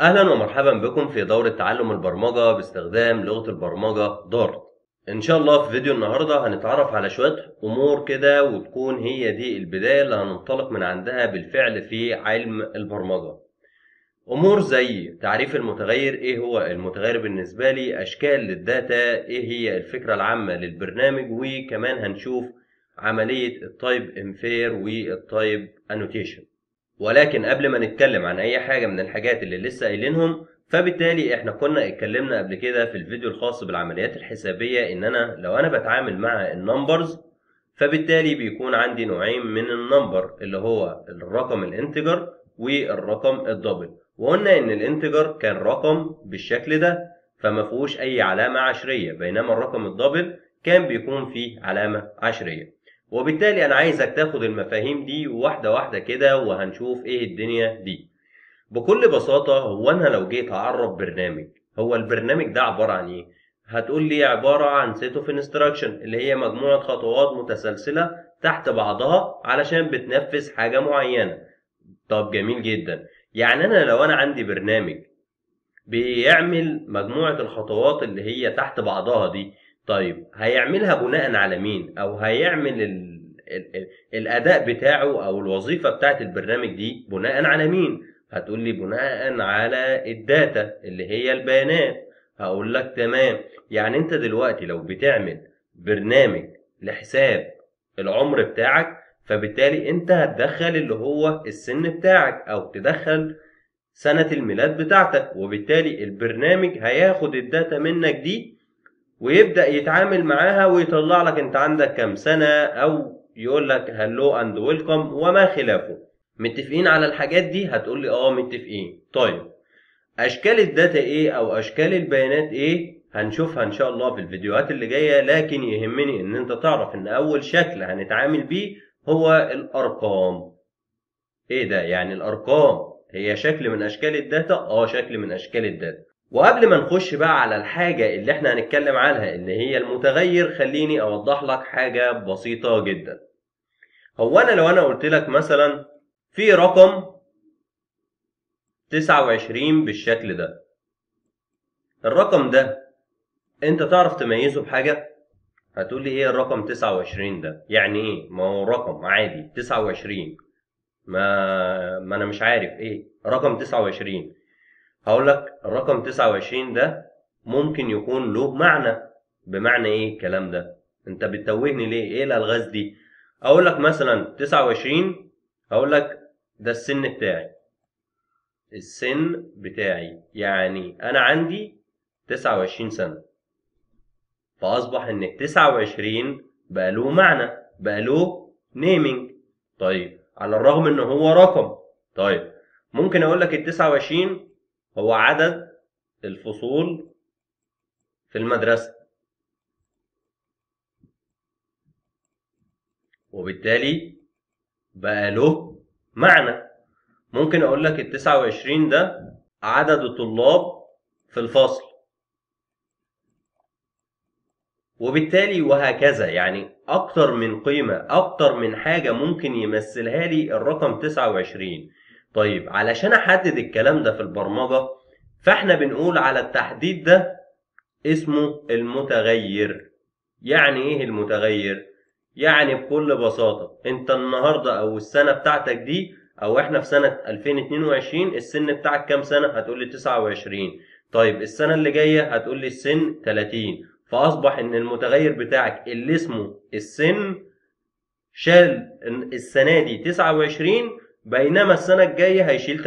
اهلا ومرحبا بكم في دورة تعلم البرمجة باستخدام لغة البرمجة دارت. ان شاء الله في فيديو النهاردة هنتعرف على شوية امور كده وتكون هي دي البداية اللي هننطلق من عندها بالفعل في علم البرمجة. امور زي تعريف المتغير، ايه هو المتغير بالنسبة لي، اشكال للداتا، ايه هي الفكرة العامة للبرنامج، وكمان هنشوف عملية التايب انفير والتايب انوتيشن. ولكن قبل ما نتكلم عن اي حاجه من الحاجات اللي لسه قايلينهم، فبالتالي احنا كنا اتكلمنا قبل كده في الفيديو الخاص بالعمليات الحسابيه ان انا لو انا بتعامل مع النمبرز فبالتالي بيكون عندي نوعين من النمبر، اللي هو الرقم الانتجر والرقم الدبل. وقلنا ان الانتجر كان رقم بالشكل ده فما فيهوش اي علامه عشريه، بينما الرقم الدبل كان بيكون فيه علامه عشريه. وبالتالي انا عايزك تاخد المفاهيم دي واحده واحده كده وهنشوف ايه الدنيا دي. بكل بساطه هو انا لو جيت اعرب برنامج، هو البرنامج ده عباره عن ايه؟ هتقول لي عباره عن set of instruction اللي هي مجموعه خطوات متسلسله تحت بعضها علشان بتنفذ حاجه معينه. طب جميل جدا، يعني انا لو انا عندي برنامج بيعمل مجموعه الخطوات اللي هي تحت بعضها دي، طيب هيعملها بناء على مين؟ او هيعمل الاداء بتاعه او الوظيفه بتاعت البرنامج دي بناء على مين؟ هتقول لي بناء على الداتا اللي هي البيانات. هقول لك تمام، يعني انت دلوقتي لو بتعمل برنامج لحساب العمر بتاعك فبالتالي انت هتدخل اللي هو السن بتاعك او تدخل سنه الميلاد بتاعتك، وبالتالي البرنامج هياخد الداتا منك دي ويبدأ يتعامل معاها ويطلع لك انت عندك كام سنة، او يقول لك هلو اند ويلكم وما خلافه. متفقين على الحاجات دي؟ هتقول لي اه متفقين. طيب اشكال الداتا ايه او اشكال البيانات ايه؟ هنشوفها ان شاء الله في الفيديوهات اللي جاية، لكن يهمني ان انت تعرف ان اول شكل هنتعامل بيه هو الارقام. ايه ده يعني الارقام هي شكل من اشكال الداتا؟ اه شكل من اشكال الداتا. وقبل ما نخش بقى على الحاجة اللي احنا هنتكلم عنها اللي هي المتغير، خليني اوضح لك حاجة بسيطة جدا. هو انا لو انا قلت لك مثلا في رقم 29 بالشكل ده، الرقم ده انت تعرف تميزه بحاجة؟ هتقول لي ايه الرقم 29 ده؟ يعني ايه؟ ما هو رقم عادي 29، ما انا مش عارف ايه رقم 29. هقول لك الرقم 29 ده ممكن يكون له معنى. بمعنى ايه الكلام ده؟ انت بتتوهني ليه؟ ايه الالغاز دي؟ اقول لك مثلا 29، هقول لك ده السن بتاعي، السن بتاعي، يعني انا عندي 29 سنة. فاصبح ان ال 29 بقى له معنى، بقى له نيمينج. طيب على الرغم ان هو رقم، طيب ممكن اقول لك ال 29 هو عدد الفصول في المدرسة، وبالتالي بقى له معنى. ممكن اقول لك ال 29 ده عدد الطلاب في الفصل، وبالتالي وهكذا. يعني اكتر من قيمة، اكتر من حاجة ممكن يمثلها لي الرقم 29. طيب علشان احدد الكلام ده في البرمجة فاحنا بنقول على التحديد ده اسمه المتغير. يعني ايه المتغير؟ يعني بكل بساطة انت النهاردة او السنة بتاعتك دي، او احنا في سنة 2022، السن بتاعك كام سنة؟ هتقولي 29. طيب السنة اللي جاية هتقولي السن 30. فاصبح ان المتغير بتاعك اللي اسمه السن شال السنة دي 29 بينما السنة الجاية هيشيل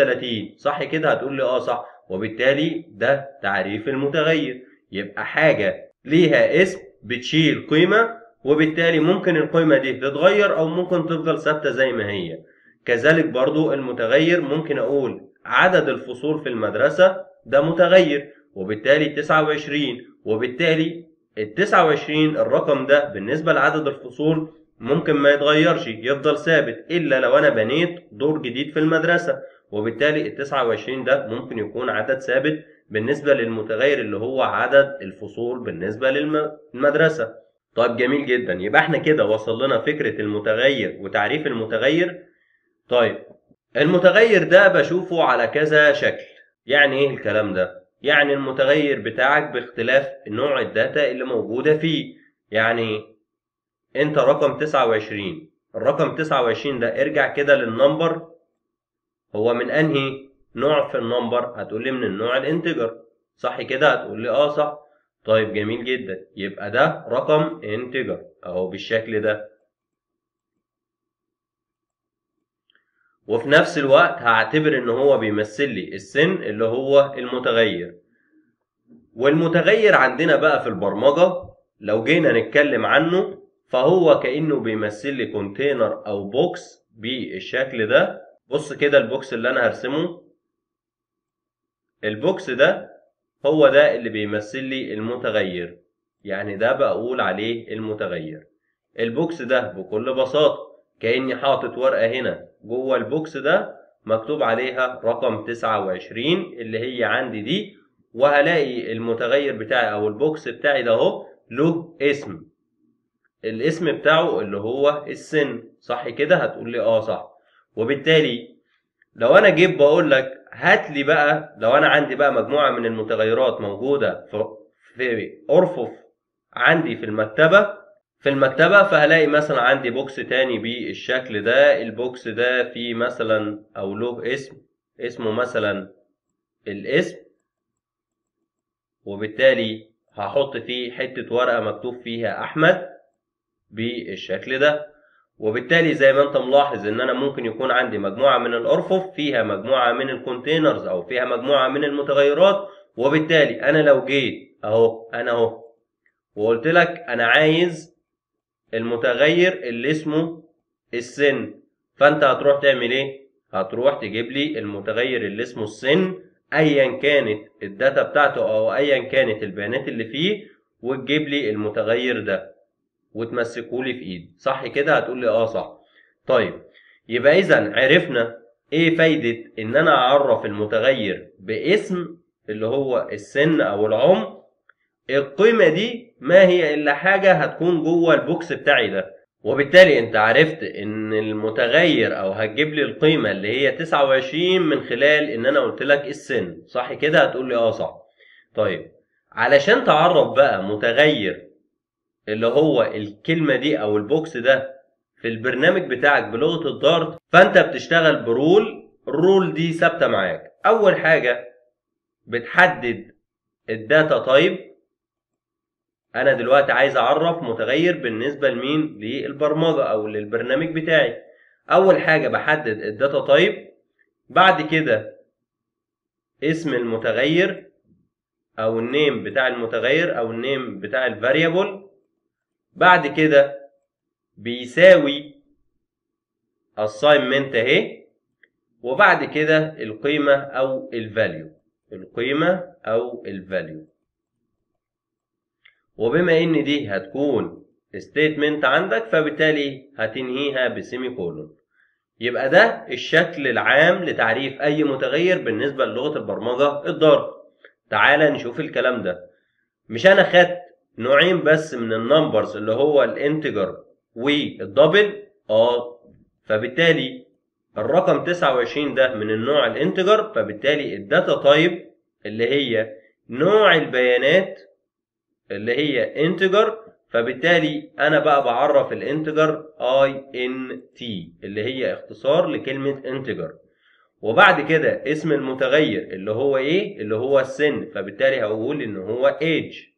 30، صح كده؟ هتقول لي اه صح. وبالتالي ده تعريف المتغير، يبقى حاجة ليها اسم بتشيل قيمة، وبالتالي ممكن القيمة دي تتغير او ممكن تفضل ثابتة زي ما هي. كذلك برضو المتغير ممكن اقول عدد الفصول في المدرسة، ده متغير، وبالتالي 29. وبالتالي ال 29 الرقم ده بالنسبة لعدد الفصول ممكن ما يتغيرش، يفضل ثابت، الا لو انا بنيت دور جديد في المدرسة، وبالتالي ال 29 ده ممكن يكون عدد ثابت بالنسبة للمتغير اللي هو عدد الفصول بالنسبة للمدرسة. طيب جميل جدا، يبقى احنا كده وصلنا فكرة المتغير وتعريف المتغير. طيب المتغير ده بشوفه على كذا شكل، يعني ايه الكلام ده؟ يعني المتغير بتاعك باختلاف نوع الداتا اللي موجودة فيه. يعني انت رقم 29، الرقم 29 ده ارجع كده للنمبر، هو من انهي نوع في النمبر؟ هتقول لي من النوع الانتجر، صح كده؟ هتقول لي اه صح. طيب جميل جدا، يبقى ده رقم انتجر اهو بالشكل ده. وفي نفس الوقت هعتبر ان هو بيمثل لي السن اللي هو المتغير. والمتغير عندنا بقى في البرمجة لو جينا نتكلم عنه فهو كأنه بيمثل لي كونتينر او بوكس بالشكل ده. بص كده البوكس اللي انا هرسمه، البوكس ده هو ده اللي بيمثل لي المتغير، يعني ده بقول عليه المتغير. البوكس ده بكل بساطة كأني حاطط ورقة هنا جوه البوكس ده مكتوب عليها رقم 29 اللي هي عندي دي، وهلاقي المتغير بتاعي او البوكس بتاعي ده اهو له اسم، الاسم بتاعه اللي هو السن، صح كده؟ هتقول لي اه صح. وبالتالي لو انا جيت بقول لك هات لي بقى، لو انا عندي بقى مجموعة من المتغيرات موجودة في ارفف عندي في المكتبة فهلاقي مثلا عندي بوكس تاني بالشكل ده. البوكس ده فيه مثلا او له اسم، اسمه مثلا الاسم، وبالتالي هحط فيه حتة ورقة مكتوب فيها احمد بالشكل ده. وبالتالي زي ما انت ملاحظ ان انا ممكن يكون عندي مجموعة من الارفف فيها مجموعة من الكونتينرز او فيها مجموعة من المتغيرات، وبالتالي انا لو جيت اهو وقلت لك انا عايز المتغير اللي اسمه السن، فانت هتروح تعمل ايه؟ هتروح تجيب لي المتغير اللي اسمه السن ايا كانت الداتا بتاعته او ايا كانت البيانات اللي فيه، وتجيب لي المتغير ده وتمسكه لي في ايد، صح كده؟ هتقول لي اه صح. طيب يبقى اذا عرفنا ايه فايدة ان انا اعرف المتغير باسم اللي هو السن او العمر. القيمة دي ما هي إلا حاجة هتكون جوه البوكس بتاعي ده، وبالتالي أنت عرفت إن المتغير أو هتجيب لي القيمة اللي هي 29 من خلال إن أنا قلت لك السن، صح كده؟ هتقول لي أه صح. طيب علشان تعرف بقى متغير اللي هو الكلمة دي أو البوكس ده في البرنامج بتاعك بلغة الدارت، فأنت بتشتغل برول، الرول دي ثابتة معاك. أول حاجة بتحدد الداتا تايب، انا دلوقتي عايز اعرف متغير بالنسبه لمين؟ للبرمجه او للبرنامج بتاعي. اول حاجه بحدد الداتا تايب، بعد كده اسم المتغير او النيم بتاع المتغير او النيم بتاع الفاريبل، بعد كده بيساوي assignment اهي، وبعد كده القيمه او الفاليو، القيمه او الفاليو. وبما ان دي هتكون statement عندك فبالتالي هتنهيها بسيمي كولون. يبقى ده الشكل العام لتعريف اي متغير بالنسبة للغة البرمجة الدارت. تعالى نشوف الكلام ده. مش انا خدت نوعين بس من النمبرز اللي هو الانتجر والدبل؟ اه، فبالتالي الرقم 29 ده من النوع الانتجر، فبالتالي الداتا تايب اللي هي نوع البيانات اللي هي انتجر، فبالتالي انا بقى بعرف الانتجر INT اللي هي اختصار لكلمه انتجر. وبعد كده اسم المتغير اللي هو ايه؟ اللي هو السن، فبالتالي هقول ان هو age.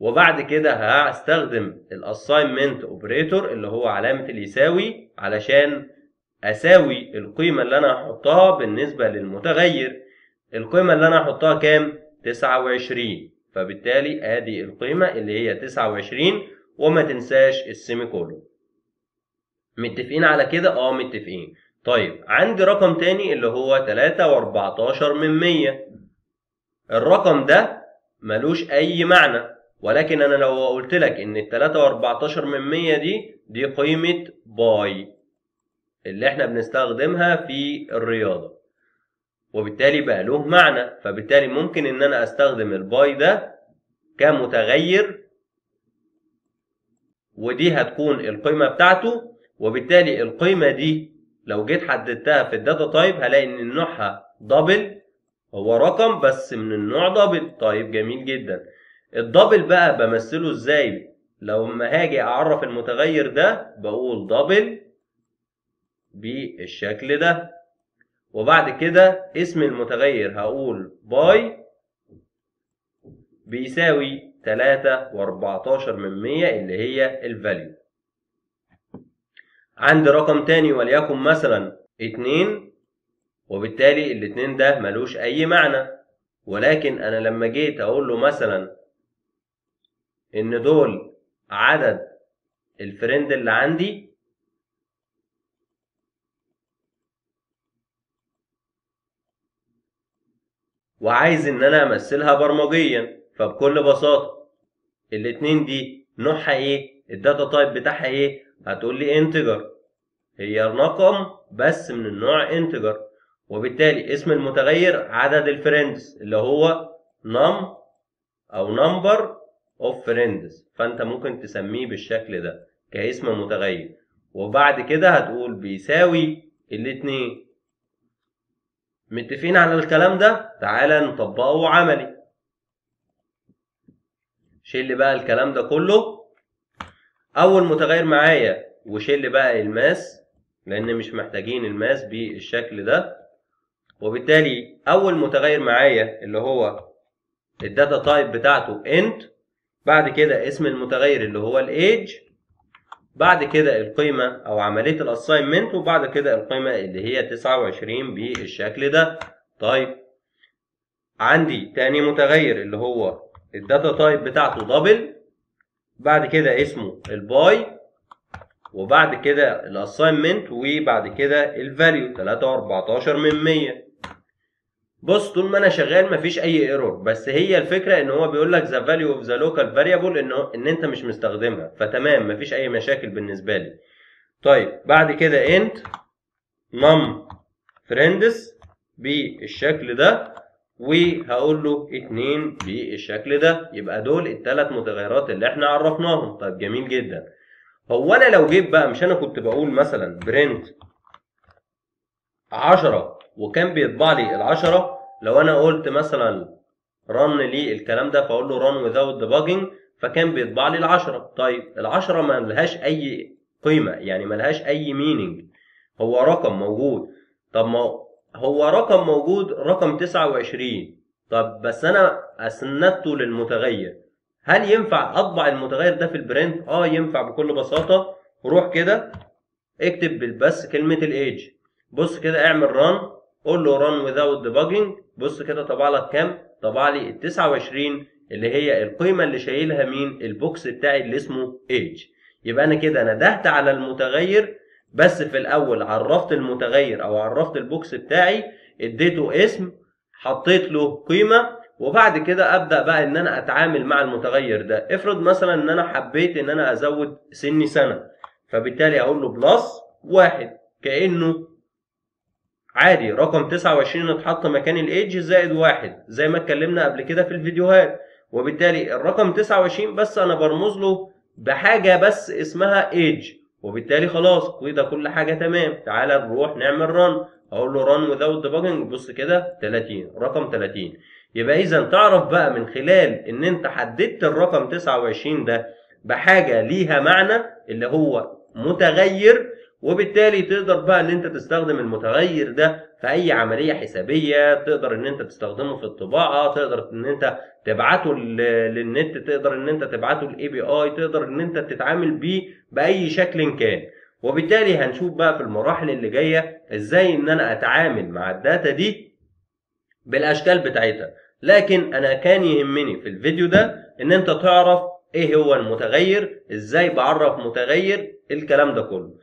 وبعد كده هستخدم الاساينمنت اوبريتور اللي هو علامه اليساوي علشان اساوي القيمه اللي انا هحطها بالنسبه للمتغير. القيمه اللي انا هحطها كام؟ 29، فبالتالي ادي القيمة اللي هي 29، وما تنساش السيمي كولون. متفقين على كده؟ اه متفقين. طيب عندي رقم تاني اللي هو 3.14 من 100. الرقم ده ملوش اي معنى، ولكن انا لو قلت لك ان ال 3.14 من 100 دي قيمة باي اللي احنا بنستخدمها في الرياضة، وبالتالي بقى له معنى. فبالتالي ممكن ان انا استخدم الباي ده كمتغير، ودي هتكون القيمة بتاعته، وبالتالي القيمة دي لو جيت حددتها في الداتا تايب هلاقي ان نوعها دبل، هو رقم بس من النوع دبل. طيب جميل جدا. الدبل بقى بمثله ازاي؟ لو ما هاجي اعرف المتغير ده بقول دبل بالشكل ده، وبعد كده اسم المتغير هقول باي بيساوي 3.14 من 100 اللي هي الفاليو. عندي رقم تاني وليكن مثلا 2، وبالتالي الاتنين ده ملوش اي معنى، ولكن انا لما جيت اقول له مثلا ان دول عدد الفريند اللي عندي، وعايز ان انا امثلها برمجيا، فبكل بساطة الاتنين دي نوعها ايه؟ الداتا تايب بتاعها ايه؟ هتقول لي انتجر، هي رقم بس من النوع انتجر، وبالتالي اسم المتغير عدد الفريندز اللي هو نم او نمبر اوف فريندز، فانت ممكن تسميه بالشكل ده كاسم متغير، وبعد كده هتقول بيساوي الاتنين. متفقين على الكلام ده؟ تعالى نطبقه عملي. شيل بقى الكلام ده كله، اول متغير معايا وشيل بقى الماس لان مش محتاجين الماس بالشكل ده، وبالتالي اول متغير معايا اللي هو الداتا تايب بتاعته انت، بعد كده اسم المتغير اللي هو الايج، بعد كده القيمه او عمليه الاساينمنت، وبعد كده القيمه اللي هي 29 بالشكل ده. طيب عندي تاني متغير اللي هو الداتا تايب بتاعته دبل، بعد كده اسمه الباي، وبعد كده الاساينمنت، وبعد كده الفاليو 3.14 من 100. بص طول ما انا شغال مفيش اي ايرور، بس هي الفكره ان هو بيقول لك ذا فاليو اوف ذا لوكال فاريبل ان انت مش مستخدمها، فتمام مفيش اي مشاكل بالنسبه لي. طيب بعد كده انت نم فريندز بالشكل ده، وهقول له 2 بالشكل ده، يبقى دول الثلاث متغيرات اللي احنا عرفناهم. طيب جميل جدا. هو انا لو جيت بقى، مش انا كنت بقول مثلا برنت 10 وكان بيطبع لي ال10، لو انا قلت مثلا رن لي الكلام ده فاقول له رن without debugging فكان بيطبع لي ال10. طيب ال10 ما لهاش اي قيمه، يعني ما لهاش اي مينينج، هو رقم موجود. طب ما هو رقم موجود، رقم 29. طب بس انا اسندته للمتغير، هل ينفع اطبع المتغير ده في البرنت؟ ينفع بكل بساطه. روح كده اكتب بس كلمه الايج، بص كده اعمل ران، قول له ران without debugging، بص كده طبع لك كام؟ طبع لي ال 29 اللي هي القيمه اللي شايلها مين؟ البوكس بتاعي اللي اسمه ايج. يبقى انا كده ندهت على المتغير، بس في الاول عرفت المتغير او عرفت البوكس بتاعي، اديته اسم، حطيت له قيمه، وبعد كده ابدا بقى ان انا اتعامل مع المتغير ده. افرض مثلا ان انا حبيت ان انا ازود سني سنه، فبالتالي اقول له بلس 1 كانه عادي رقم 29 اتحط مكان الايدج زائد 1 زي ما اتكلمنا قبل كده في الفيديوهات، وبالتالي الرقم 29 بس انا برمز له بحاجه بس اسمها ايدج، وبالتالي خلاص وده كل حاجه تمام. تعالى نروح نعمل ران، اقول له ران without debugging، بص كده 30، رقم 30. يبقى اذا تعرف بقى من خلال ان انت حددت الرقم 29 ده بحاجه ليها معنى اللي هو متغير، وبالتالي تقدر بقى ان انت تستخدم المتغير ده في اي عمليه حسابيه، تقدر ان انت تستخدمه في الطباعه، تقدر ان انت تبعته للنت، تقدر ان انت تبعته للاي بي اي، تقدر ان انت تتعامل بيه باي شكل كان. وبالتالي هنشوف بقى في المراحل اللي جايه ازاي ان انا اتعامل مع الداتا دي بالاشكال بتاعتها، لكن انا كان يهمني في الفيديو ده ان انت تعرف ايه هو المتغير، ازاي بعرف متغير، الكلام ده كله.